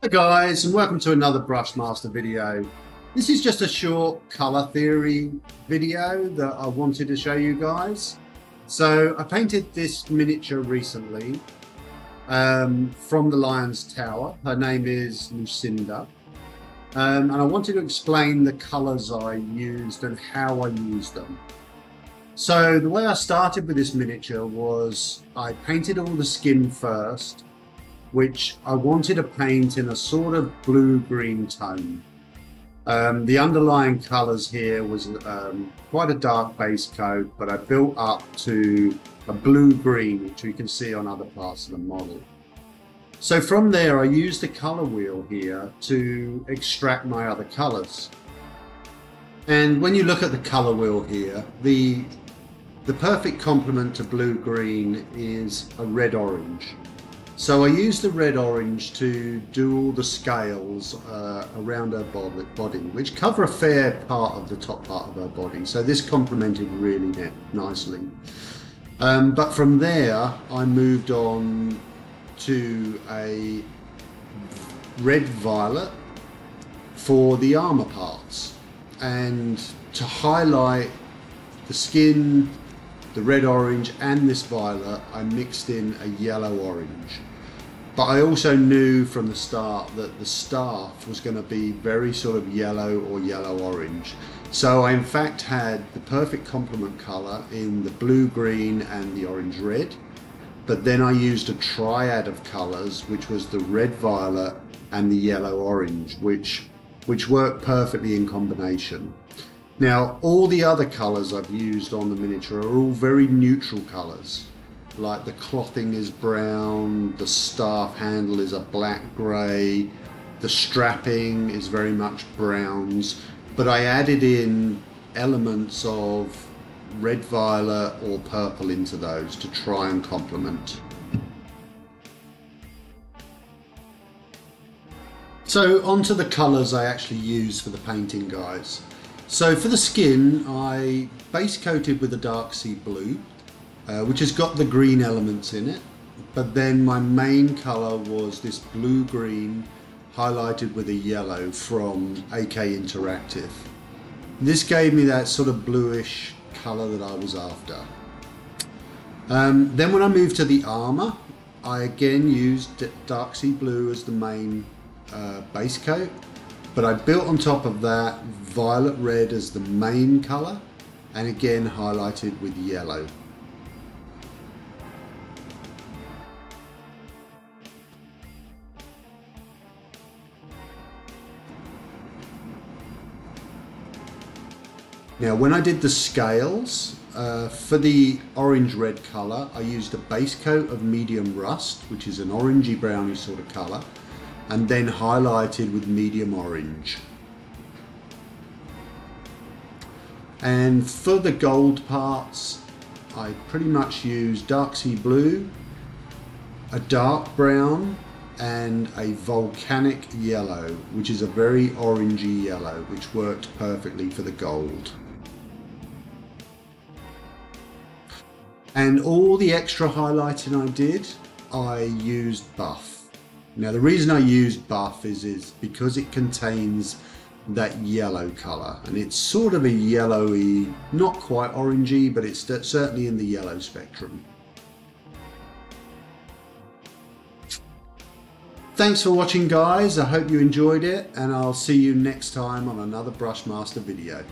Hi guys, and welcome to another Brushmaster video. This is just a short color theory video that I wanted to show you guys. So I painted this miniature recently from the Lion's Tower. Her name is Lucinda. And I wanted to explain the colors I used and how I used them. So the way I started with this miniature was I painted all the skin first, which I wanted to paint in a sort of blue-green tone. The underlying colours here was quite a dark base coat, but I built up to a blue-green, which you can see on other parts of the model. So from there, I used the colour wheel here to extract my other colours. And when you look at the colour wheel here, the perfect complement to blue-green is a red-orange. So I used the red-orange to do all the scales around her body, which cover a fair part of the top part of her body. So this complemented really nicely. But from there, I moved on to a red-violet for the armor parts. And to highlight the skin, the red-orange and this violet, I mixed in a yellow-orange. But I also knew from the start that the staff was going to be very sort of yellow or yellow-orange. So I in fact had the perfect complement colour in the blue-green and the orange-red. But then I used a triad of colours, which was the red-violet and the yellow-orange, which worked perfectly in combination. Now, all the other colours I've used on the miniature are all very neutral colours. Like the clothing is brown, the staff handle is a black grey, the strapping is very much browns, but I added in elements of red violet or purple into those to try and complement. So onto the colours I actually used for the painting, guys. So for the skin, I base coated with a dark sea blue, which has got the green elements in it, but then my main colour was this blue-green highlighted with a yellow from AK Interactive. This gave me that sort of bluish colour that I was after. Then when I moved to the armour, I again used dark sea blue as the main base coat, but I built on top of that violet red as the main colour and again highlighted with yellow. Now, when I did the scales, for the orange-red colour, I used a base coat of medium rust, which is an orangey-browny sort of colour, and then highlighted with medium orange. And for the gold parts, I pretty much used dark sea blue, a dark brown, and a volcanic yellow, which is a very orangey yellow, which worked perfectly for the gold. And all the extra highlighting I did, I used buff. Now the reason I used buff is because it contains that yellow colour, and it's sort of a yellowy, not quite orangey, but it's certainly in the yellow spectrum. Thanks for watching, guys. I hope you enjoyed it, and I'll see you next time on another Brushmaster video.